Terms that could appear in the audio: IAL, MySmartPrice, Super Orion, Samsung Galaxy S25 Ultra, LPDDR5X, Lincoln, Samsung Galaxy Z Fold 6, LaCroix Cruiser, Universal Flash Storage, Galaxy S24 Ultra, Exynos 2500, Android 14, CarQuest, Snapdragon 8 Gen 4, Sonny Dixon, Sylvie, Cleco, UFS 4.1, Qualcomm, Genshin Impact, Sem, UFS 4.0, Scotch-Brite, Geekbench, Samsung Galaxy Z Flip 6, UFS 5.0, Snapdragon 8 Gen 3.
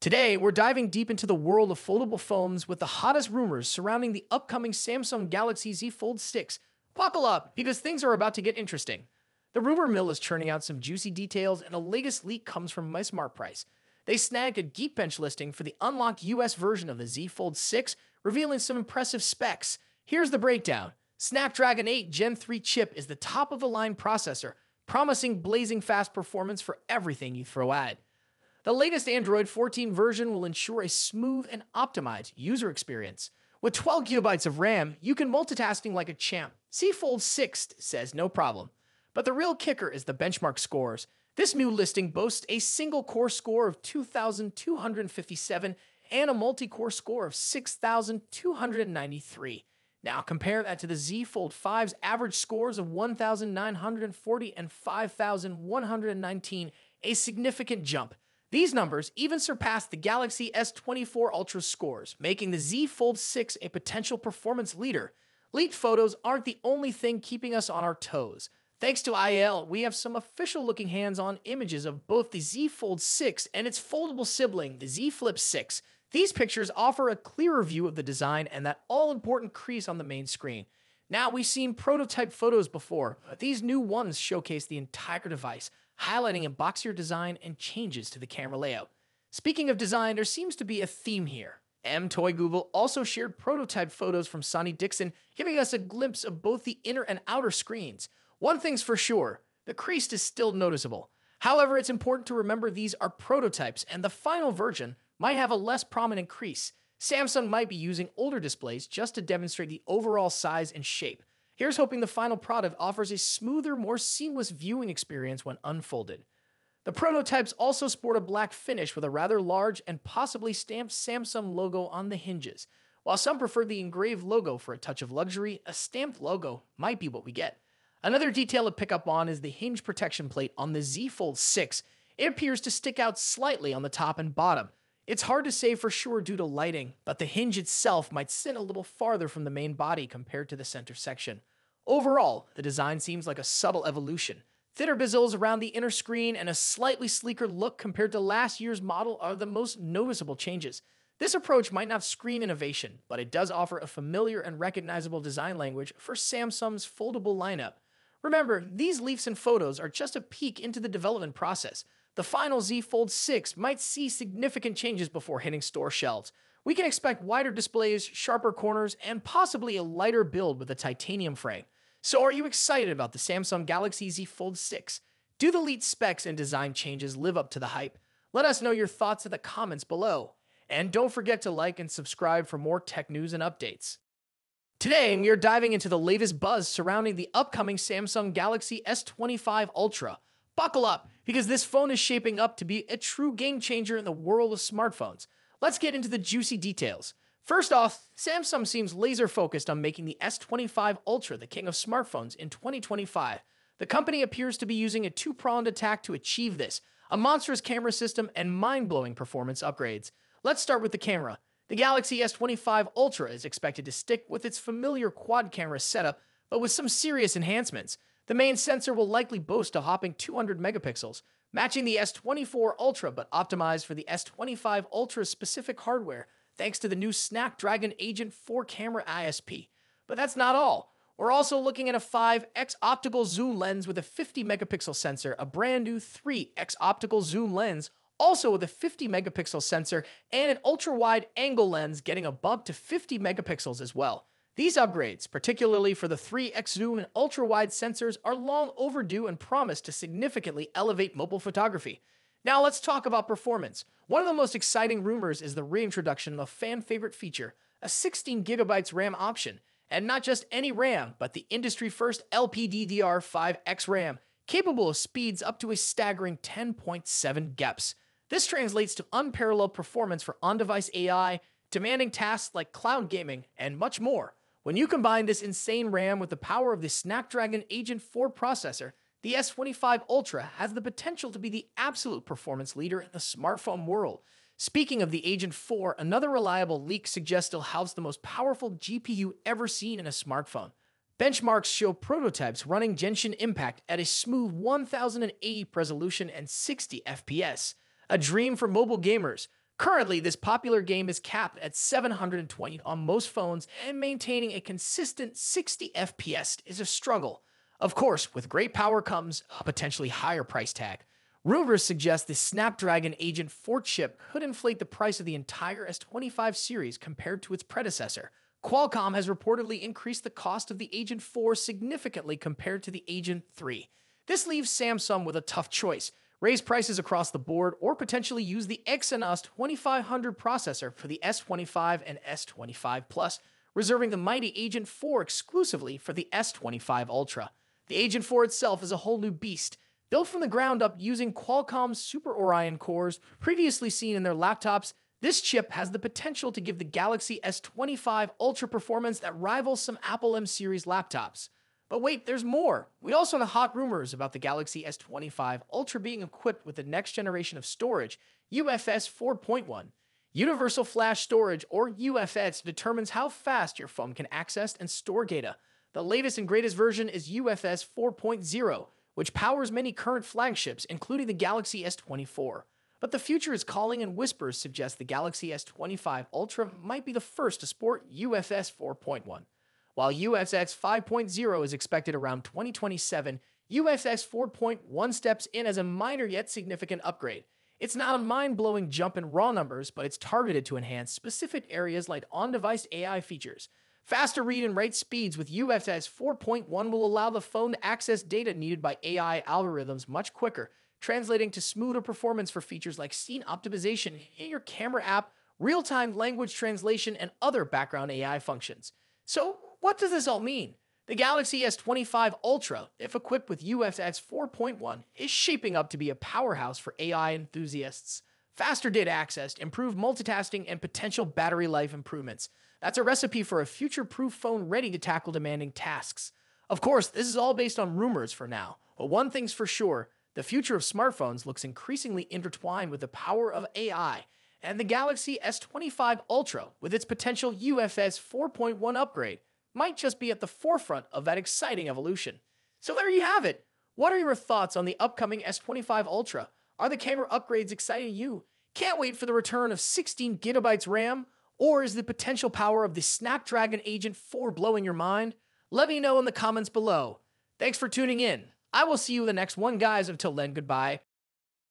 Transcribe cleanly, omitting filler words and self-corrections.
Today, we're diving deep into the world of foldable phones with the hottest rumors surrounding the upcoming Samsung Galaxy Z Fold 6. Buckle up, because things are about to get interesting. The rumor mill is churning out some juicy details, and the latest leak comes from MySmartPrice. They snagged a Geekbench listing for the unlocked US version of the Z Fold 6, revealing some impressive specs. Here's the breakdown. Snapdragon 8 Gen 3 chip is the top-of-the-line processor, promising blazing fast performance for everything you throw at it. The latest Android 14 version will ensure a smooth and optimized user experience. With 12 GB of RAM, you can multitasking like a champ. Z Fold 6 says no problem. But the real kicker is the benchmark scores. This new listing boasts a single-core score of 2,257 and a multi-core score of 6,293. Now compare that to the Z Fold 5's average scores of 1,940 and 5,119, a significant jump. These numbers even surpass the Galaxy S24 Ultra scores, making the Z Fold 6 a potential performance leader. Leaked photos aren't the only thing keeping us on our toes. Thanks to IAL, we have some official-looking hands-on images of both the Z Fold 6 and its foldable sibling, the Z Flip 6. These pictures offer a clearer view of the design and that all-important crease on the main screen. Now, we've seen prototype photos before, but these new ones showcase the entire device, highlighting a boxier design and changes to the camera layout. Speaking of design, there seems to be a theme here. Toy Google also shared prototype photos from Sonny Dixon, giving us a glimpse of both the inner and outer screens. One thing's for sure, the crease is still noticeable. However, it's important to remember these are prototypes, and the final version might have a less prominent crease. Samsung might be using older displays just to demonstrate the overall size and shape. Here's hoping the final product offers a smoother, more seamless viewing experience when unfolded. The prototypes also sport a black finish with a rather large and possibly stamped Samsung logo on the hinges. While some prefer the engraved logo for a touch of luxury, a stamped logo might be what we get. Another detail to pick up on is the hinge protection plate on the Z Fold 6. It appears to stick out slightly on the top and bottom. It's hard to say for sure due to lighting, but the hinge itself might sit a little farther from the main body compared to the center section. Overall, the design seems like a subtle evolution. Thinner bezels around the inner screen and a slightly sleeker look compared to last year's model are the most noticeable changes. This approach might not scream innovation, but it does offer a familiar and recognizable design language for Samsung's foldable lineup. Remember, these leaks and photos are just a peek into the development process. The final Z Fold 6 might see significant changes before hitting store shelves. We can expect wider displays, sharper corners, and possibly a lighter build with a titanium frame. So are you excited about the Samsung Galaxy Z Fold 6? Do the leaked specs and design changes live up to the hype? Let us know your thoughts in the comments below. And don't forget to like and subscribe for more tech news and updates. Today, we are diving into the latest buzz surrounding the upcoming Samsung Galaxy S25 Ultra. Buckle up, because this phone is shaping up to be a true game changer in the world of smartphones. Let's get into the juicy details. First off, Samsung seems laser-focused on making the S25 Ultra the king of smartphones in 2025. The company appears to be using a two-pronged attack to achieve this, a monstrous camera system and mind-blowing performance upgrades. Let's start with the camera. The Galaxy S25 Ultra is expected to stick with its familiar quad-camera setup, but with some serious enhancements. The main sensor will likely boast a whopping 200 megapixels, matching the S24 Ultra but optimized for the S25 Ultra's specific hardware thanks to the new Snapdragon 8 Gen 4 camera ISP. But that's not all. We're also looking at a 5x optical zoom lens with a 50 megapixel sensor, a brand new 3x optical zoom lens, also with a 50 megapixel sensor, and an ultra-wide angle lens getting above to 50 megapixels as well. These upgrades, particularly for the 3x zoom and ultra-wide sensors, are long overdue and promise to significantly elevate mobile photography. Now let's talk about performance. One of the most exciting rumors is the reintroduction of a fan-favorite feature, a 16 GB RAM option. And not just any RAM, but the industry-first LPDDR5X RAM, capable of speeds up to a staggering 10.7 GHz. This translates to unparalleled performance for on-device AI, demanding tasks like cloud gaming, and much more. When you combine this insane RAM with the power of the Snapdragon 8 Gen 4 processor, the S25 Ultra has the potential to be the absolute performance leader in the smartphone world. Speaking of the 8 Gen 4, another reliable leak suggests it'll house the most powerful GPU ever seen in a smartphone. Benchmarks show prototypes running Genshin Impact at a smooth 1080p resolution and 60 FPS. A dream for mobile gamers. Currently, this popular game is capped at 720 on most phones, and maintaining a consistent 60 FPS is a struggle. Of course, with great power comes a potentially higher price tag. Rumors suggest the Snapdragon 8 Gen 4 chip could inflate the price of the entire S25 series compared to its predecessor. Qualcomm has reportedly increased the cost of the 8 Gen 4 significantly compared to the 8 Gen 3. This leaves Samsung with a tough choice. Raise prices across the board, or potentially use the Exynos 2500 processor for the S25 and S25 Plus, reserving the mighty 8 Gen 4 exclusively for the S25 Ultra. The 8 Gen 4 itself is a whole new beast, built from the ground up using Qualcomm's Super Orion cores previously seen in their laptops. This chip has the potential to give the Galaxy S25 Ultra performance that rivals some Apple M series laptops. But wait, there's more. We also have hot rumors about the Galaxy S25 Ultra being equipped with the next generation of storage, UFS 4.1. Universal Flash Storage, or UFS, determines how fast your phone can access and store data. The latest and greatest version is UFS 4.0, which powers many current flagships, including the Galaxy S24. But the future is calling, and whispers suggest the Galaxy S25 Ultra might be the first to sport UFS 4.1. While UFS 5.0 is expected around 2027, UFS 4.1 steps in as a minor yet significant upgrade. It's not a mind-blowing jump in raw numbers, but it's targeted to enhance specific areas like on-device AI features. Faster read and write speeds with UFS 4.1 will allow the phone to access data needed by AI algorithms much quicker, translating to smoother performance for features like scene optimization in your camera app, real-time language translation, and other background AI functions. So, what does this all mean? The Galaxy S25 Ultra, if equipped with UFS 4.1, is shaping up to be a powerhouse for AI enthusiasts. Faster data access, improved multitasking, and potential battery life improvements. That's a recipe for a future-proof phone ready to tackle demanding tasks. Of course, this is all based on rumors for now, but one thing's for sure, the future of smartphones looks increasingly intertwined with the power of AI, and the Galaxy S25 Ultra, with its potential UFS 4.1 upgrade, might just be at the forefront of that exciting evolution. So there you have it! What are your thoughts on the upcoming S25 Ultra? Are the camera upgrades exciting you? Can't wait for the return of 16GB RAM? Or is the potential power of the Snapdragon 8 Gen 4 blowing your mind? Let me know in the comments below. Thanks for tuning in. I will see you in the next one, guys. Until then, goodbye.